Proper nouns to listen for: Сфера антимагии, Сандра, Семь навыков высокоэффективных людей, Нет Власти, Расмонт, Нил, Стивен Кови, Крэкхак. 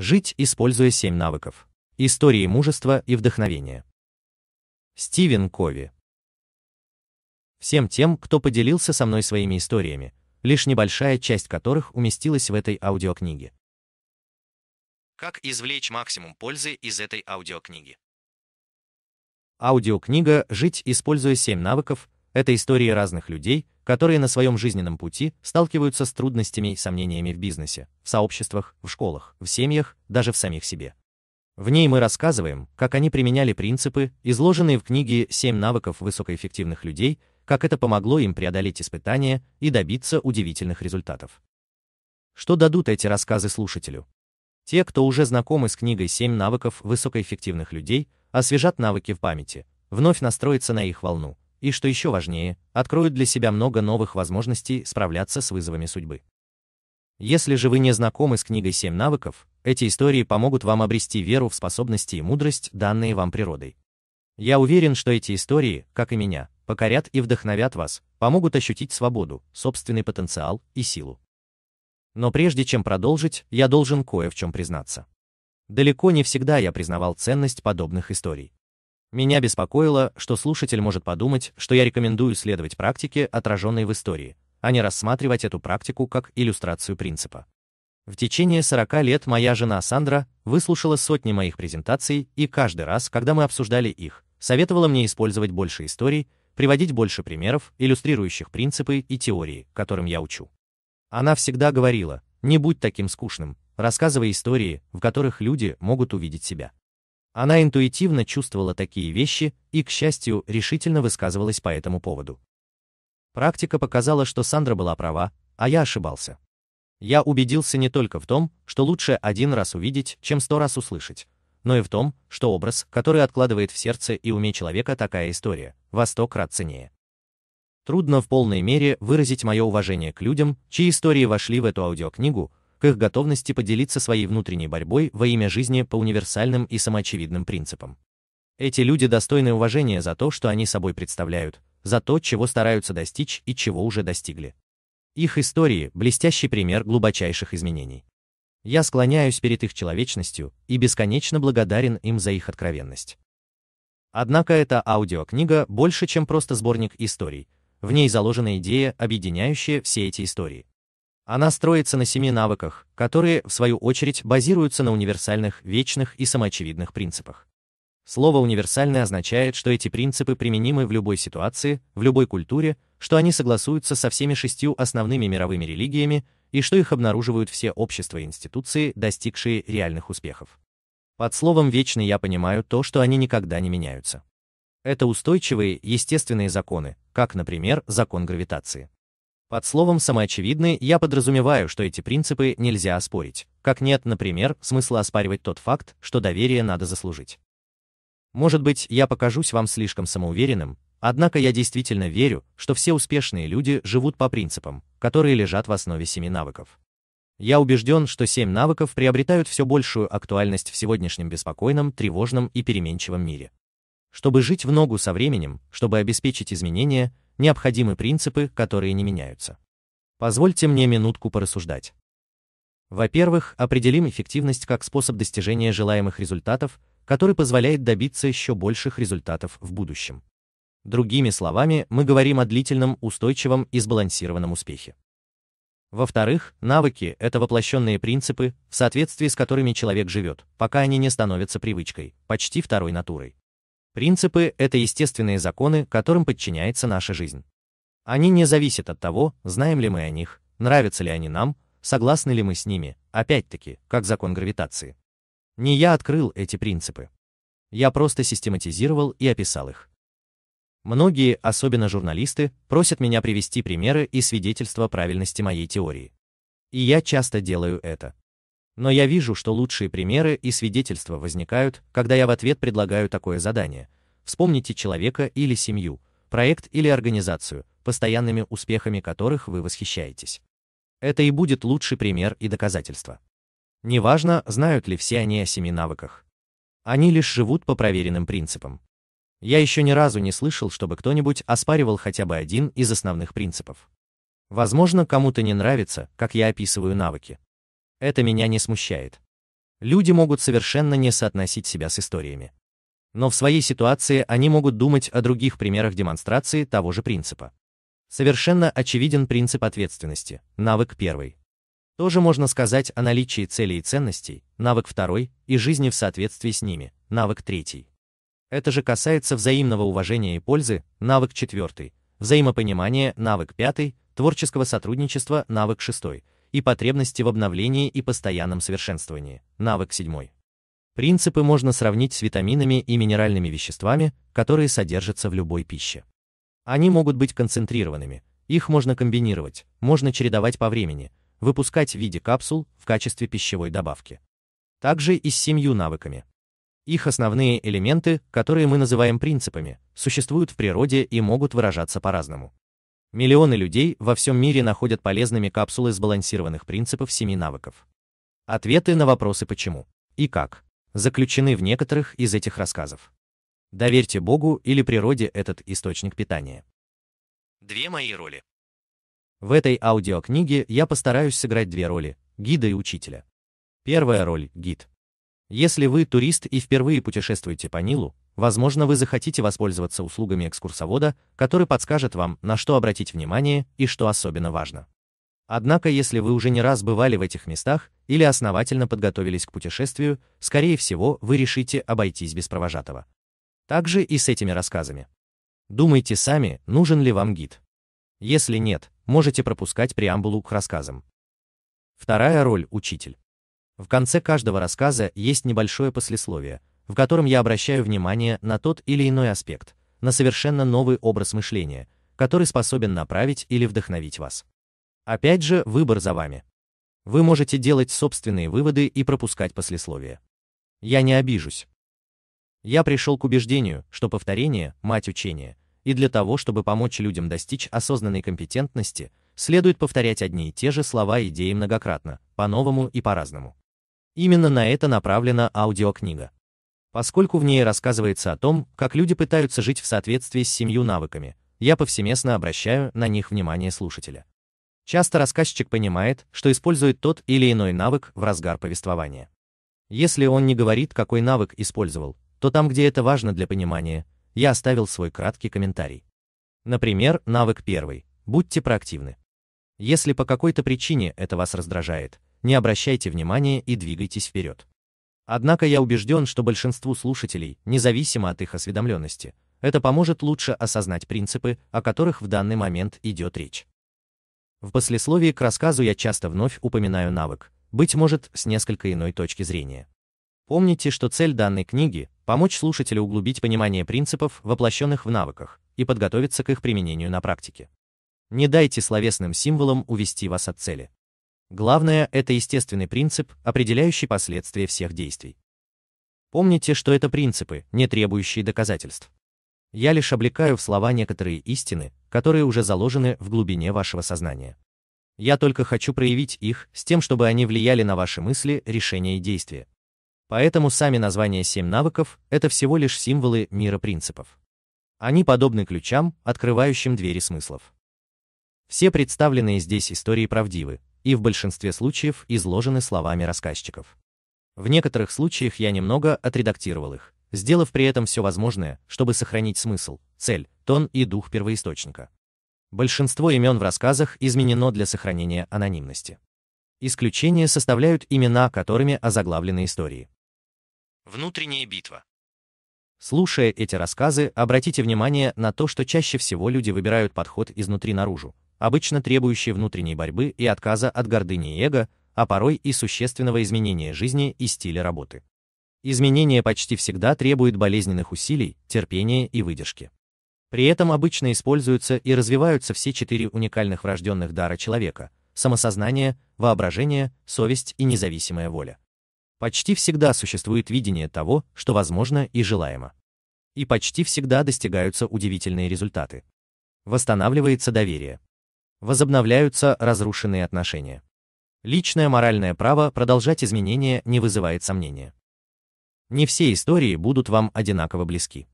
Жить, используя 7 навыков. Истории мужества и вдохновения. Стивен Кови. Всем тем, кто поделился со мной своими историями, лишь небольшая часть которых уместилась в этой аудиокниге. Как извлечь максимум пользы из этой аудиокниги? Аудиокнига «Жить, используя 7 навыков» — это истории разных людей, которые на своем жизненном пути сталкиваются с трудностями и сомнениями в бизнесе, в сообществах, в школах, в семьях, даже в самих себе. В ней мы рассказываем, как они применяли принципы, изложенные в книге «Семь навыков высокоэффективных людей», как это помогло им преодолеть испытания и добиться удивительных результатов. Что дадут эти рассказы слушателю? Те, кто уже знакомы с книгой «Семь навыков высокоэффективных людей», освежат навыки в памяти, вновь настроятся на их волну. И, что еще важнее, откроют для себя много новых возможностей справляться с вызовами судьбы. Если же вы не знакомы с книгой «Семь навыков», эти истории помогут вам обрести веру в способности и мудрость, данные вам природой. Я уверен, что эти истории, как и меня, покорят и вдохновят вас, помогут ощутить свободу, собственный потенциал и силу. Но прежде чем продолжить, я должен кое в чем признаться. Далеко не всегда я признавал ценность подобных историй. Меня беспокоило, что слушатель может подумать, что я рекомендую следовать практике, отраженной в истории, а не рассматривать эту практику как иллюстрацию принципа. В течение 40 лет моя жена Сандра выслушала сотни моих презентаций и каждый раз, когда мы обсуждали их, советовала мне использовать больше историй, приводить больше примеров, иллюстрирующих принципы и теории, которым я учу. Она всегда говорила: «Не будь таким скучным, рассказывай истории, в которых люди могут увидеть себя». Она интуитивно чувствовала такие вещи и, к счастью, решительно высказывалась по этому поводу. Практика показала, что Сандра была права, а я ошибался. Я убедился не только в том, что лучше один раз увидеть, чем 100 раз услышать, но и в том, что образ, который откладывает в сердце и уме человека такая история, во 100 раз ценнее. Трудно в полной мере выразить мое уважение к людям, чьи истории вошли в эту аудиокнигу, к их готовности поделиться своей внутренней борьбой во имя жизни по универсальным и самоочевидным принципам. Эти люди достойны уважения за то, что они собой представляют, за то, чего стараются достичь и чего уже достигли. Их истории – блестящий пример глубочайших изменений. Я склоняюсь перед их человечностью и бесконечно благодарен им за их откровенность. Однако эта аудиокнига больше, чем просто сборник историй. В ней заложена идея, объединяющая все эти истории. Она строится на 7 навыках, которые, в свою очередь, базируются на универсальных, вечных и самоочевидных принципах. Слово «универсальный» означает, что эти принципы применимы в любой ситуации, в любой культуре, что они согласуются со всеми 6 основными мировыми религиями и что их обнаруживают все общества и институции, достигшие реальных успехов. Под словом «вечный» я понимаю то, что они никогда не меняются. Это устойчивые, естественные законы, как, например, закон гравитации. Под словом «самоочевидный» я подразумеваю, что эти принципы нельзя оспорить, как нет, например, смысла оспаривать тот факт, что доверие надо заслужить. Может быть, я покажусь вам слишком самоуверенным, однако я действительно верю, что все успешные люди живут по принципам, которые лежат в основе 7 навыков. Я убежден, что 7 навыков приобретают все большую актуальность в сегодняшнем беспокойном, тревожном и переменчивом мире. Чтобы жить в ногу со временем, чтобы обеспечить изменения, необходимы принципы, которые не меняются. Позвольте мне минутку порассуждать. Во-первых, определим эффективность как способ достижения желаемых результатов, который позволяет добиться еще больших результатов в будущем. Другими словами, мы говорим о длительном, устойчивом и сбалансированном успехе. Во-вторых, навыки – это воплощенные принципы, в соответствии с которыми человек живет, пока они не становятся привычкой, почти второй натурой. Принципы – это естественные законы, которым подчиняется наша жизнь. Они не зависят от того, знаем ли мы о них, нравятся ли они нам, согласны ли мы с ними, опять-таки, как закон гравитации. Не я открыл эти принципы. Я просто систематизировал и описал их. Многие, особенно журналисты, просят меня привести примеры и свидетельства правильности моей теории. И я часто делаю это. Но я вижу, что лучшие примеры и свидетельства возникают, когда я в ответ предлагаю такое задание. Вспомните человека или семью, проект или организацию, постоянными успехами которых вы восхищаетесь. Это и будет лучший пример и доказательство. Неважно, знают ли все они о 7 навыках. Они лишь живут по проверенным принципам. Я еще ни разу не слышал, чтобы кто-нибудь оспаривал хотя бы один из основных принципов. Возможно, кому-то не нравится, как я описываю навыки. Это меня не смущает. Люди могут совершенно не соотносить себя с историями. Но в своей ситуации они могут думать о других примерах демонстрации того же принципа. Совершенно очевиден принцип ответственности, навык 1. Тоже можно сказать о наличии целей и ценностей, навык 2, и жизни в соответствии с ними, навык 3. Это же касается взаимного уважения и пользы, навык 4, взаимопонимания, навык 5, творческого сотрудничества, навык 6, и потребности в обновлении и постоянном совершенствовании, навык 7. Принципы можно сравнить с витаминами и минеральными веществами, которые содержатся в любой пище. Они могут быть концентрированными, их можно комбинировать, можно чередовать по времени, выпускать в виде капсул в качестве пищевой добавки. Также и с 7 навыками. Их основные элементы, которые мы называем принципами, существуют в природе и могут выражаться по-разному. Миллионы людей во всем мире находят полезными капсулы сбалансированных принципов 7 навыков. Ответы на вопросы «почему» и «как» заключены в некоторых из этих рассказов. Доверьте Богу или природе этот источник питания. Две мои роли. В этой аудиокниге я постараюсь сыграть две роли – гида и учителя. Первая роль – гид. Если вы турист и впервые путешествуете по Нилу, возможно, вы захотите воспользоваться услугами экскурсовода, который подскажет вам, на что обратить внимание и что особенно важно. Однако, если вы уже не раз бывали в этих местах или основательно подготовились к путешествию, скорее всего, вы решите обойтись без провожатого. Также и с этими рассказами. Думайте сами, нужен ли вам гид. Если нет, можете пропускать преамбулу к рассказам. Вторая роль – учитель. В конце каждого рассказа есть небольшое послесловие, в котором я обращаю внимание на тот или иной аспект, на совершенно новый образ мышления, который способен направить или вдохновить вас. Опять же, выбор за вами. Вы можете делать собственные выводы и пропускать послесловие. Я не обижусь. Я пришел к убеждению, что повторение – мать учения, и для того, чтобы помочь людям достичь осознанной компетентности, следует повторять одни и те же слова и идеи многократно, по-новому и по-разному. Именно на это направлена аудиокнига. Поскольку в ней рассказывается о том, как люди пытаются жить в соответствии с 7 навыками, я повсеместно обращаю на них внимание слушателя. Часто рассказчик понимает, что использует тот или иной навык в разгар повествования. Если он не говорит, какой навык использовал, то там, где это важно для понимания, я оставил свой краткий комментарий. Например, навык 1. Будьте проактивны. Если по какой-то причине это вас раздражает, не обращайте внимания и двигайтесь вперед. Однако я убежден, что большинству слушателей, независимо от их осведомленности, это поможет лучше осознать принципы, о которых в данный момент идет речь. В послесловии к рассказу я часто вновь упоминаю навык, быть может, с несколько иной точки зрения. Помните, что цель данной книги – помочь слушателю углубить понимание принципов, воплощенных в навыках, и подготовиться к их применению на практике. Не дайте словесным символам увести вас от цели. Главное – это естественный принцип, определяющий последствия всех действий. Помните, что это принципы, не требующие доказательств. Я лишь облекаю в слова некоторые истины, которые уже заложены в глубине вашего сознания. Я только хочу проявить их с тем, чтобы они влияли на ваши мысли, решения и действия. Поэтому сами названия 7 навыков – это всего лишь символы мира принципов. Они подобны ключам, открывающим двери смыслов. Все представленные здесь истории правдивы и в большинстве случаев изложены словами рассказчиков. В некоторых случаях я немного отредактировал их, сделав при этом все возможное, чтобы сохранить смысл, цель, тон и дух первоисточника. Большинство имен в рассказах изменено для сохранения анонимности. Исключение составляют имена, которыми озаглавлены истории. Внутренняя битва. Слушая эти рассказы, обратите внимание на то, что чаще всего люди выбирают подход изнутри наружу, обычно требующий внутренней борьбы и отказа от гордыни и эго, а порой и существенного изменения жизни и стиля работы. Изменение почти всегда требует болезненных усилий, терпения и выдержки. При этом обычно используются и развиваются все 4 уникальных врожденных дара человека – самосознание, воображение, совесть и независимая воля. Почти всегда существует видение того, что возможно и желаемо. И почти всегда достигаются удивительные результаты. Восстанавливается доверие. Возобновляются разрушенные отношения. Личное моральное право продолжать изменения не вызывает сомнения. Не все истории будут вам одинаково близки.